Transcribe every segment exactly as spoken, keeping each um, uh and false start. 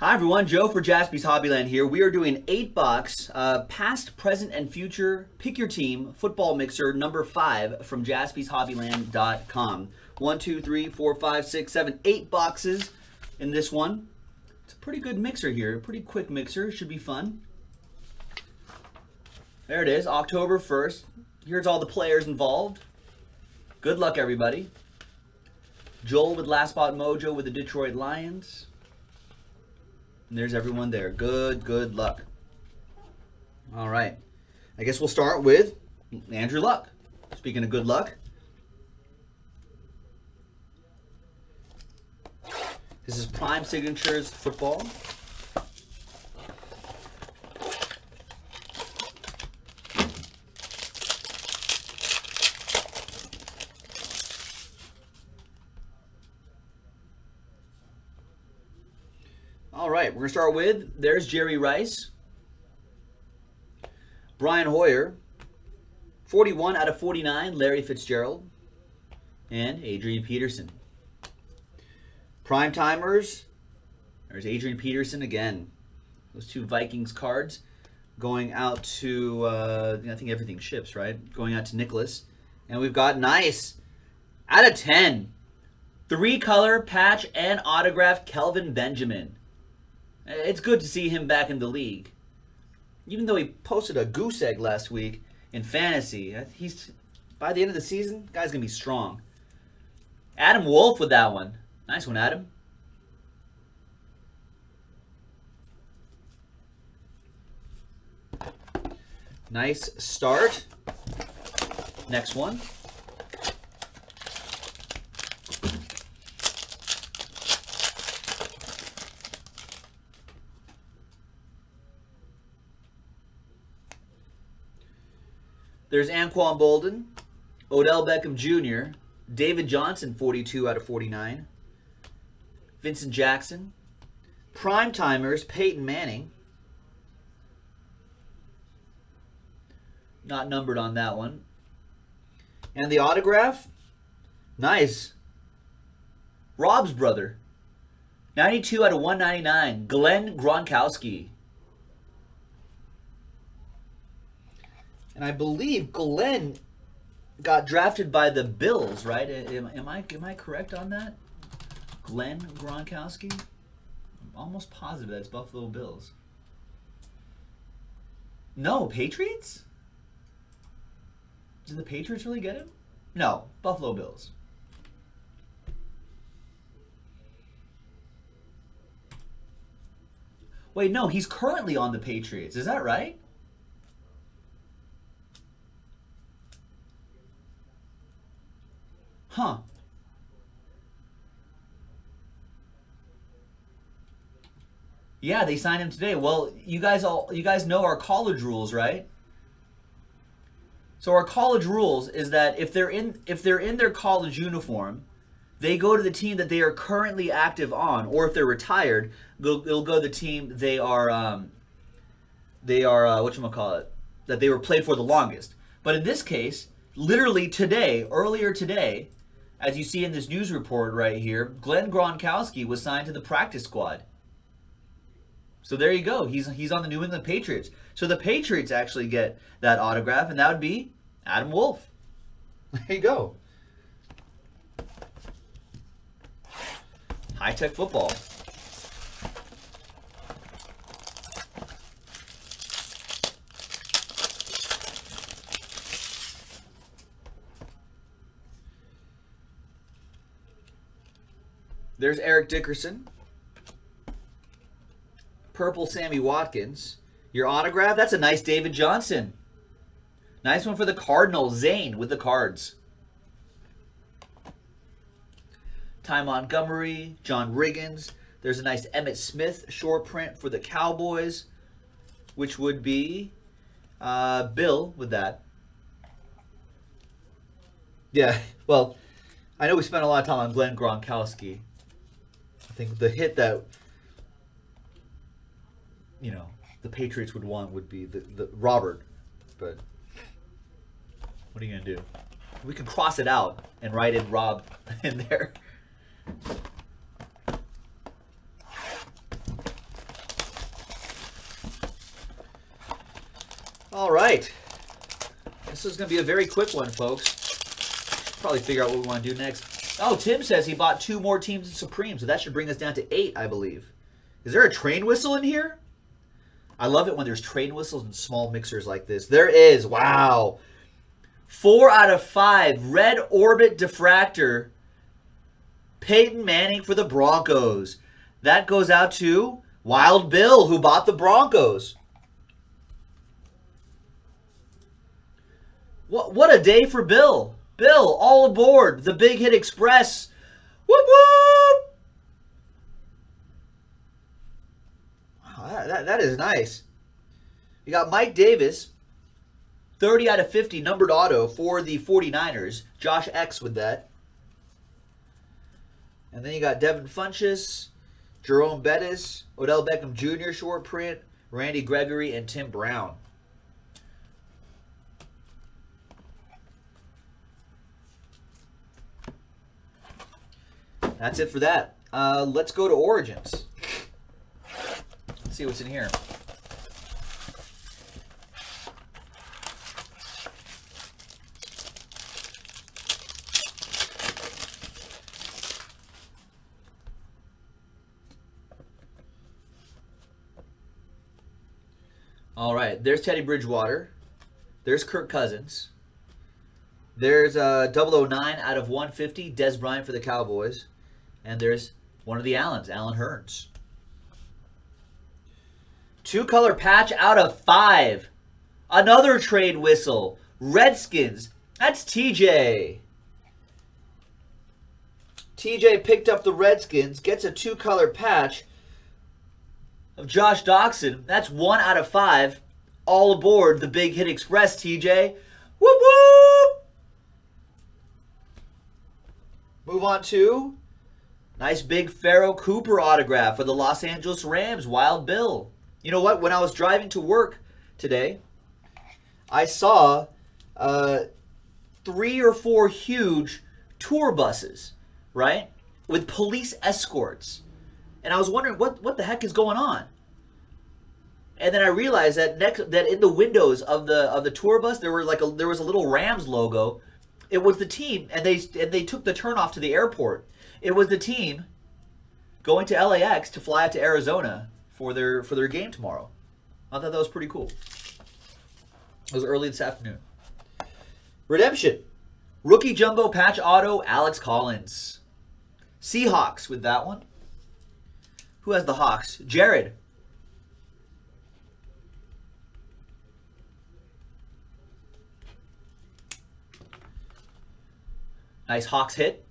Hi everyone, Joe for Jaspie's Hobbyland here. We are doing eight box uh, past, present, and future pick your team football mixer number five from jaspy's hobbyland dot com. One, two, three, four, five, six, seven, eight boxes in this one. It's a pretty good mixer here, pretty quick mixer. Should be fun. There it is, October first. Here's all the players involved. Good luck, everybody. Joel with Last Spot Mojo with the Detroit Lions. And there's everyone there. Good, good luck. All right. I guess we'll start with Andrew Luck. Speaking of good luck. This is Prime Signatures football. All right, we're going to start with, there's Jerry Rice, Brian Hoyer, forty-one out of forty-nine, Larry Fitzgerald, and Adrian Peterson. Prime Timers, there's Adrian Peterson again. Those two Vikings cards going out to, uh, I think everything ships, right? Going out to Nicholas. And we've got nice, out of ten, three color patch and autograph Kelvin Benjamin. It's good to see him back in the league. Even though he posted a goose egg last week in fantasy, he's by the end of the season, the guy's going to be strong. Adam Wolf with that one. Nice one, Adam. Nice start. Next one. There's Anquan Bolden, Odell Beckham Junior, David Johnson, forty-two out of forty-nine, Vincent Jackson, Prime Timers, Peyton Manning. Not numbered on that one. And the autograph, nice. Rob's brother, ninety-two out of one ninety-nine, Glenn Gronkowski. And I believe Glenn got drafted by the Bills, right? Am, am I am I correct on that? Glenn Gronkowski? I'm almost positive that's Buffalo Bills. No, Patriots? Did the Patriots really get him? No, Buffalo Bills. Wait, no, he's currently on the Patriots. Is that right? Huh. Yeah, they signed him today. Well, you guys all you guys know our college rules, right? So our college rules is that if they're in if they're in their college uniform, they go to the team that they are currently active on, or if they're retired, they'll, they'll go to the team they are um they are uh, whatchamacallit, that they were played for the longest. But in this case, literally today, earlier today, as you see in this news report right here, Glenn Gronkowski was signed to the practice squad. So there you go. He's he's on the New England Patriots. So the Patriots actually get that autograph, and that would be Adam Wolf. There you go. High-tech football. There's Eric Dickerson. Purple Sammy Watkins. Your autograph, that's a nice David Johnson. Nice one for the Cardinals. Zane with the cards. Ty Montgomery, John Riggins. There's a nice Emmett Smith short print for the Cowboys, which would be uh, Bill with that. Yeah, well, I know we spent a lot of time on Glenn Gronkowski. I think the hit that, you know, the Patriots would want would be the, the Robert, but what are you going to do? We can cross it out and write in Rob in there. All right. This is going to be a very quick one, folks. Probably figure out what we want to do next. Oh, Tim says he bought two more teams in Supreme, so that should bring us down to eight, I believe. Is there a train whistle in here? I love it when there's train whistles and small mixers like this. There is. Wow. Four out of five. Red Orbit Diffractor. Peyton Manning for the Broncos. That goes out to Wild Bill, who bought the Broncos. What, what a day for Bill. Bill, all aboard the Big Hit Express. Whoop, whoop. Wow, that, that is nice. You got Mike Davis, thirty out of fifty, numbered auto for the forty-niners. Josh X with that. And then you got Devin Funchess, Jerome Bettis, Odell Beckham Junior short print, Randy Gregory, and Tim Brown. That's it for that. Uh, let's go to Origins. Let's see what's in here. All right, there's Teddy Bridgewater. There's Kirk Cousins. There's uh, double oh nine out of one fifty, Des Bryant for the Cowboys. And there's one of the Allens, Allen Hurns. Two-color patch out of five. Another trade whistle. Redskins. That's T J. T J picked up the Redskins, gets a two-color patch of Josh Doxson. That's one out of five. All aboard the Big Hit Express, T J. Whoop, whoop! Move on to... nice big Pharaoh Cooper autograph for the Los Angeles Rams, Wild Bill. You know what? When I was driving to work today, I saw uh, three or four huge tour buses, right, with police escorts. And I was wondering, what, what the heck is going on? And then I realized that next, that in the windows of the of the tour bus, there were like a, there was a little Rams logo. It was the team, and they and they took the turnoff to the airport. It was the team going to L A X to fly out to Arizona for their for their game tomorrow. I thought that was pretty cool. It was early this afternoon. Redemption. Rookie Jumbo Patch Auto, Alex Collins. Seahawks with that one. Who has the Hawks? Jared. Nice Hawks hit.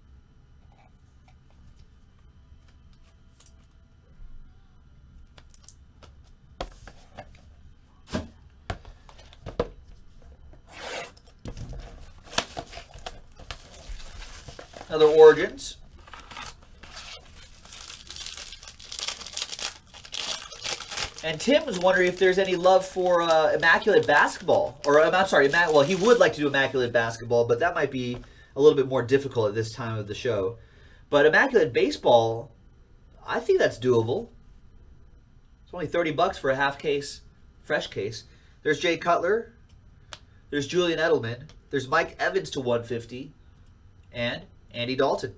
Another Origins. And Tim was wondering if there's any love for uh, Immaculate Basketball. Or, I'm, I'm sorry, Immac well, he would like to do Immaculate Basketball, but that might be a little bit more difficult at this time of the show. But Immaculate Baseball, I think that's doable. It's only thirty bucks for a half case, fresh case. There's Jay Cutler. There's Julian Edelman. There's Mike Evans to one fifty. And Andy Dalton.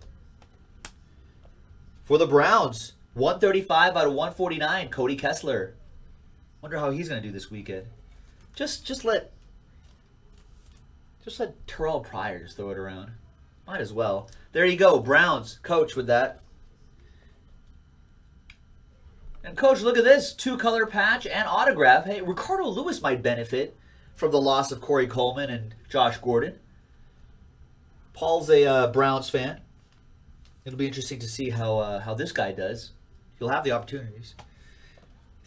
For the Browns, one thirty-five out of one forty-nine, Cody Kessler. Wonder how he's going to do this weekend. Just just let just let Terrell Pryor just throw it around. Might as well. There you go, Browns coach with that. And coach, look at this, two-color patch and autograph. Hey, Ricardo Lewis might benefit from the loss of Corey Coleman and Josh Gordon. Paul's a uh, Browns fan. It'll be interesting to see how uh, how this guy does. He'll have the opportunities.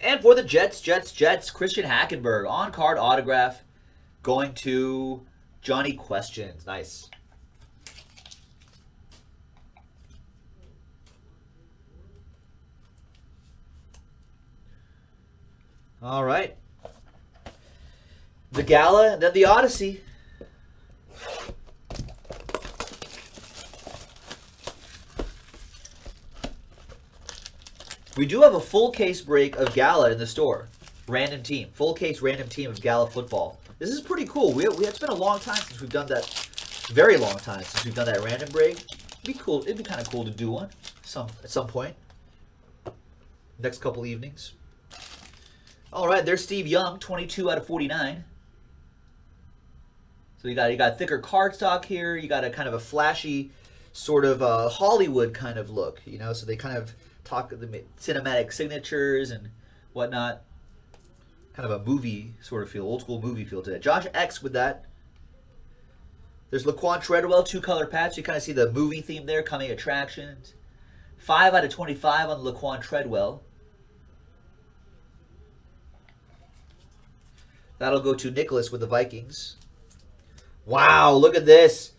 And for the Jets, Jets, Jets, Christian Hackenberg. On-card autograph going to Johnny Questions. Nice. All right. The Gala, then the Odyssey. We do have a full case break of Gala in the store. random team, full case random team of Gala football. This is pretty cool. We, we it's been a long time since we've done that. Very long time since we've done that random break. It'd be cool. It'd be kind of cool to do one some at some point. Next couple evenings. All right, there's Steve Young, twenty-two out of forty-nine. So you got you got thicker cardstock here. You got a kind of a flashy, sort of a Hollywood kind of look, you know. So they kind of talk the cinematic signatures and whatnot. Kind of a movie sort of feel, old school movie feel to that. Josh X with that. There's LaQuan Treadwell, two color patch. You kind of see the movie theme there, coming attractions. five out of twenty-five on LaQuan Treadwell. That'll go to Nicholas with the Vikings. Wow, look at this.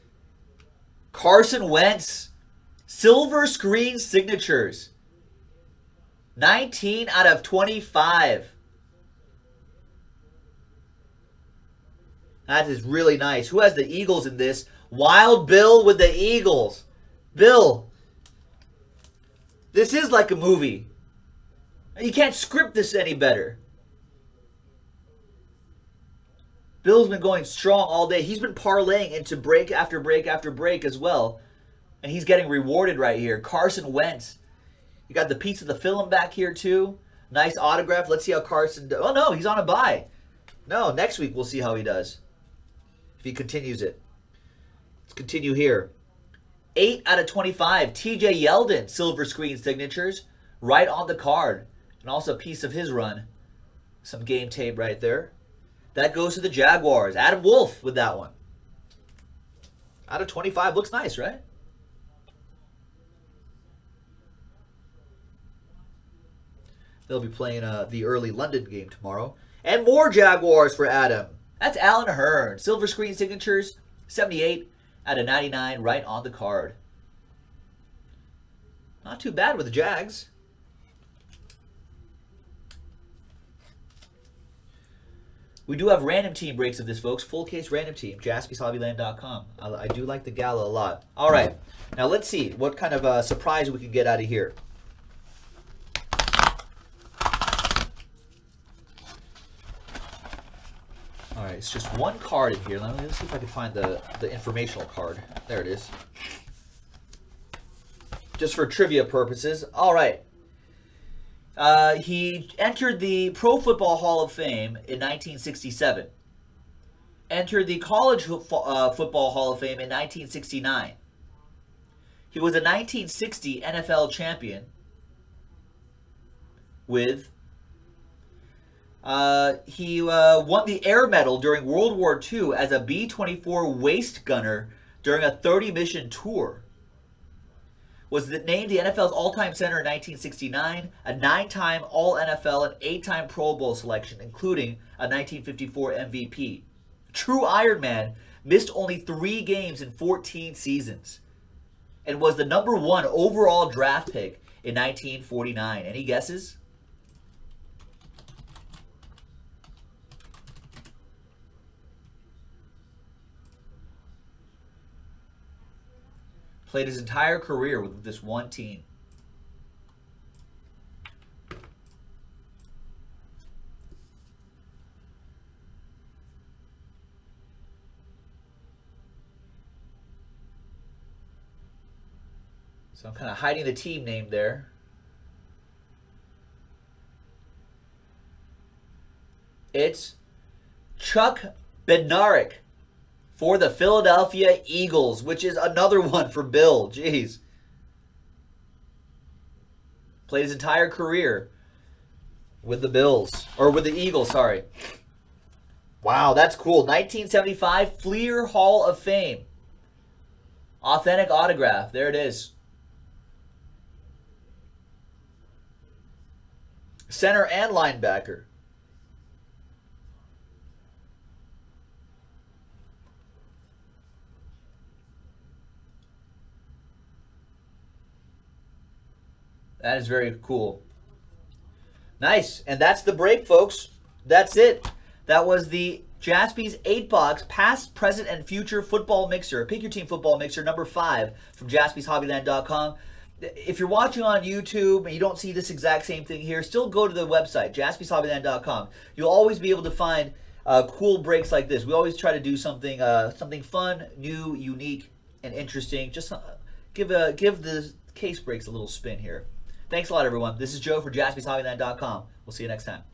Carson Wentz, silver screen signatures. nineteen out of twenty-five. That is really nice. Who has the Eagles in this? Wild Bill with the Eagles. Bill, this is like a movie. You can't script this any better. Bill's been going strong all day. He's been parlaying into break after break after break as well. And he's getting rewarded right here. Carson Wentz. You got the piece of the film back here too. Nice autograph. Let's see how Carson does. Oh no, he's on a bye. No, next week we'll see how he does. If he continues it. Let's continue here. eight out of twenty-five. T J Yeldon, silver screen signatures. Right on the card. And also a piece of his run. Some game tape right there. That goes to the Jaguars. Adam Wolf with that one. out of twenty-five. Looks nice, right? They'll be playing uh, the early London game tomorrow. And more Jaguars for Adam. That's Alan Hearn. Silver screen signatures. seventy-eight out of ninety-nine right on the card. Not too bad with the Jags. We do have random team breaks of this, folks. Full case random team. Jaspy's Hobbyland dot com. I, I do like the Gala a lot. All right. Now, let's see what kind of uh, surprise we can get out of here. All right. It's just one card in here. Let me, let's see if I can find the, the informational card. There it is. Just for trivia purposes. All right. Uh, he entered the Pro Football Hall of Fame in nineteen sixty-seven. Entered the College Ho uh, Football Hall of Fame in nineteen sixty-nine. He was a nineteen sixty N F L champion with... Uh, he uh, won the Air Medal during World War Two as a B twenty-four waist gunner during a thirty mission tour. Was named the N F L's all-time center in nineteen sixty-nine, a nine-time All-N F L and eight-time Pro Bowl selection, including a nineteen fifty-four M V P. True Ironman, missed only three games in fourteen seasons, and was the number one overall draft pick in nineteen forty-nine. Any guesses? Played his entire career with this one team. So I'm kind of hiding the team name there. It's Chuck Bednarik for the Philadelphia Eagles, which is another one for Bill. Jeez. Played his entire career with the Bills. Or with the Eagles, sorry. Wow, that's cool. nineteen seventy-five Fleer Hall of Fame. Authentic autograph. There it is. Center and linebacker. That is very cool. Nice. And that's the break, folks. That's it. That was the Jaspie's eight box Past, Present, and Future Football Mixer. Pick your team football mixer, number five, from Jaspy's Hobbyland dot com. if you're watching on YouTube and you don't see this exact same thing here, still go to the website, jaspy's hobbyland dot com. You'll always be able to find uh, cool breaks like this. We always try to do something uh, something fun, new, unique, and interesting. Just uh, give, a, give the case breaks a little spin here. Thanks a lot, everyone. This is Joe for jaspy's hobbyland dot com. We'll see you next time.